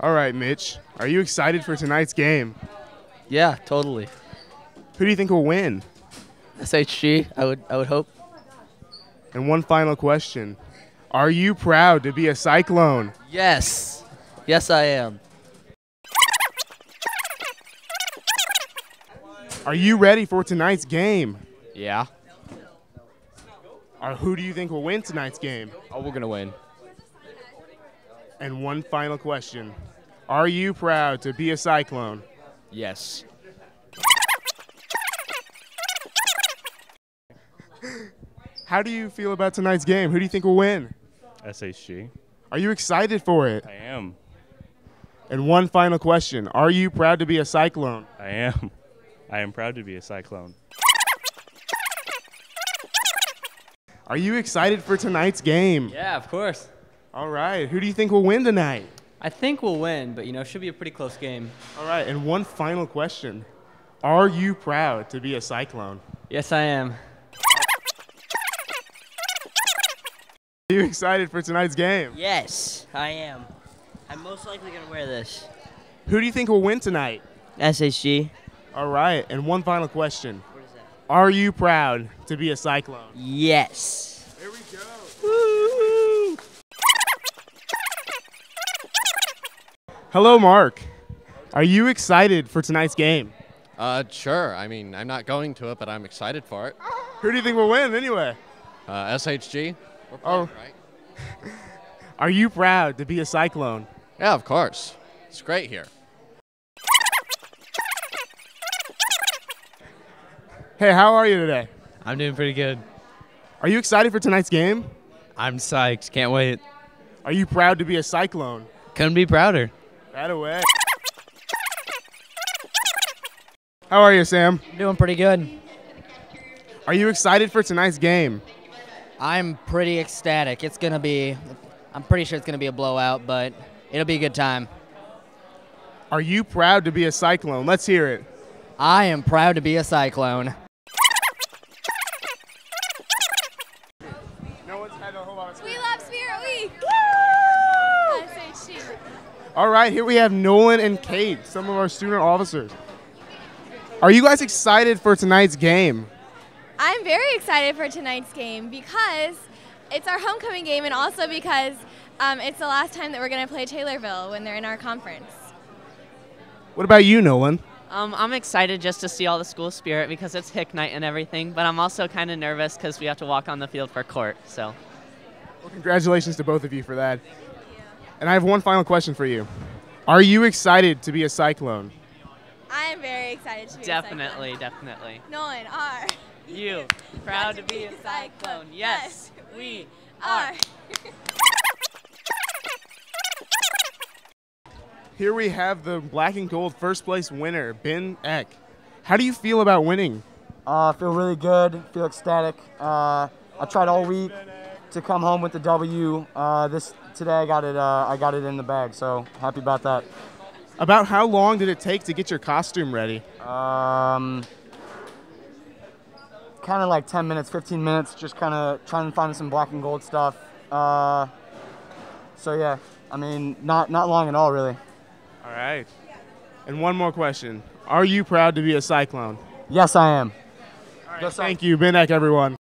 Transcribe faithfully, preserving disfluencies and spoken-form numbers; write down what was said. All right, Mitch. Are you excited for tonight's game? Yeah, totally. Who do you think will win? S H G, I would, I would hope. And one final question. Are you proud to be a Cyclone? Yes. Yes, I am. Are you ready for tonight's game? Yeah. Or who do you think will win tonight's game? Oh, we're going to win. And one final question. Are you proud to be a Cyclone? Yes. How do you feel about tonight's game? Who do you think will win? S H G. Are you excited for it? I am. And one final question. Are you proud to be a Cyclone? I am. I am proud to be a Cyclone. Are you excited for tonight's game? Yeah, of course. All right. Who do you think will win tonight? I think we'll win, but, you know, it should be a pretty close game. All right. And one final question. Are you proud to be a Cyclone? Yes, I am. Are you excited for tonight's game? Yes, I am. I'm most likely going to wear this. Who do you think will win tonight? S H G. All right. And one final question. What is that? Are you proud to be a Cyclone? Yes. There we go. Woo-hoo. Hello, Mark. Are you excited for tonight's game? Uh, sure. I mean, I'm not going to it, but I'm excited for it. Who do you think will win anyway? Uh, S H G. We're playing, oh. Right? Are you proud to be a Cyclone? Yeah, of course. It's great here. Hey, how are you today? I'm doing pretty good. Are you excited for tonight's game? I'm psyched. Can't wait. Are you proud to be a Cyclone? Couldn't be prouder. Right away. How are you, Sam? I'm doing pretty good. Are you excited for tonight's game? I'm pretty ecstatic. It's going to be, I'm pretty sure it's going to be a blowout, but it'll be a good time. Are you proud to be a Cyclone? Let's hear it. I am proud to be a Cyclone. We love Spirit Week! Woo! All right, here we have Nolan and Kate, some of our student officers. Are you guys excited for tonight's game? I'm very excited for tonight's game because it's our homecoming game, and also because um, it's the last time that we're going to play Taylorville when they're in our conference. What about you, Nolan? Um, I'm excited just to see all the school spirit because it's Hick Night and everything, but I'm also kind of nervous because we have to walk on the field for court. So, well, congratulations to both of you for that. And I have one final question for you. Are you excited to be a Cyclone? I am very excited to be definitely, a Cyclone. Definitely, definitely. Nolan, are you proud to be a Cyclone? Yes, we are. Here we have the black and gold first place winner, Ben Eck. How do you feel about winning? Uh, I feel really good, feel ecstatic. Uh, I tried all week to come home with the W. Uh, this today I got it. Uh, I got it in the bag, so happy about that. About how long did it take to get your costume ready? Um, kind of like ten minutes, fifteen minutes, just kind of trying to find some black and gold stuff. Uh, so yeah, I mean, not not long at all, really. All right. And one more question. Are you proud to be a Cyclone? Yes, I am. All right, yes, thank I you, Ben Eck, everyone.